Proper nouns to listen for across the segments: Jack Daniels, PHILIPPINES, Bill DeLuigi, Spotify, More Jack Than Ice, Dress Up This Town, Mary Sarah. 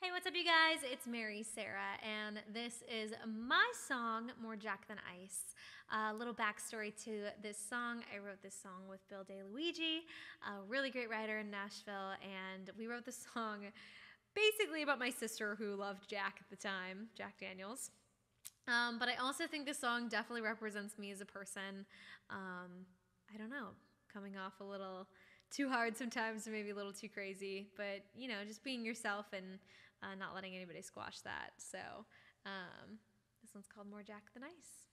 Hey, what's up you guys? It's Mary Sarah, and this is my song, More Jack Than Ice. A little backstory to this song. I wrote this song with Bill DeLuigi, a really great writer in Nashville, and we wrote this song basically about my sister who loved Jack at the time, Jack Daniels. But I also think this song definitely represents me as a person. I don't know, coming off a little too hard sometimes, or maybe a little too crazy, but you know, just being yourself and not letting anybody squash that. So this one's called More Jack Than Ice.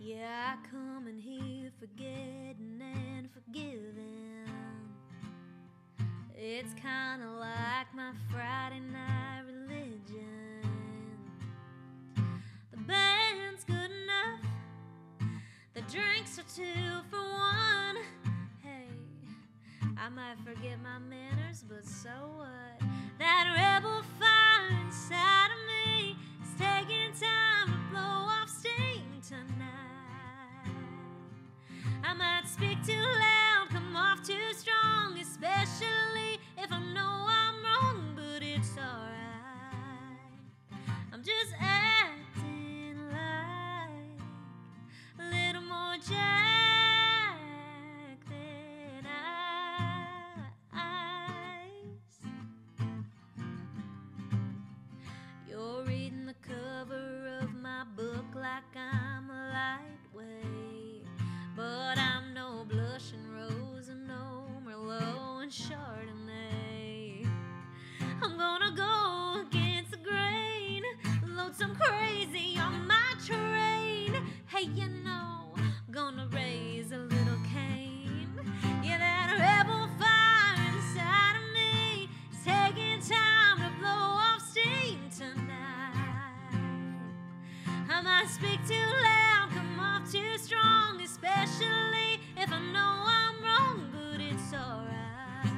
Yeah, I come in here forgetting and forgiving. It's kinda like my Friday night religion. The band's good enough, the drinks are 2 for 1. Hey, I might forget my manners, but so what? That rebel fire inside of me is taking time to blow off steam tonight. I might speak too loud, come off too strong, especially if I know I'm wrong, but it's alright. I'm just acting like a little more Jack than ice. You're reading the cover of my book like I'm a lightweight, but I'm no blushing rose and no Merlot and Chardonnay. I'm gonna go against the grain, load some crazy on my train. Hey, you know, gonna raise a little cane. Yeah, that rebel fire inside of me is taking time to blow off steam tonight. I might speak too loud, come off too strong, especially if I know I'm wrong, but it's alright.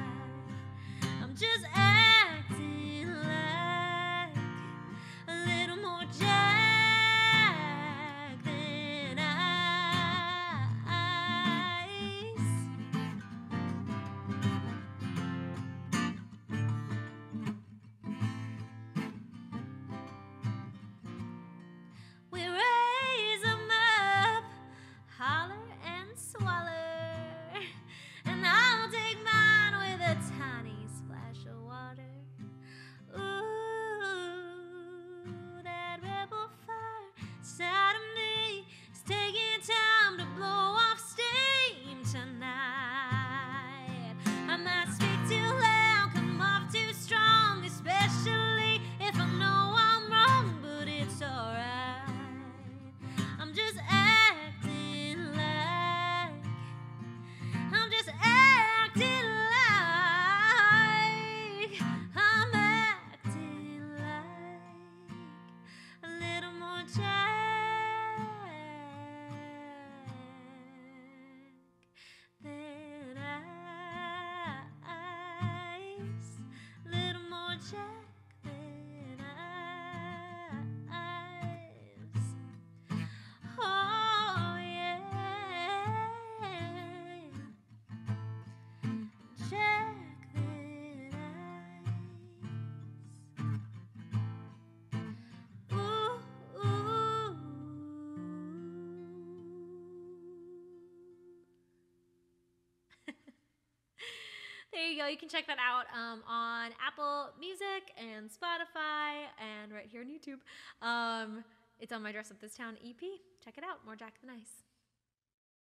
I'm just there you go. You can check that out on Apple Music and Spotify and right here on YouTube. It's on my Dress Up This Town EP. Check it out. More Jack Than Ice.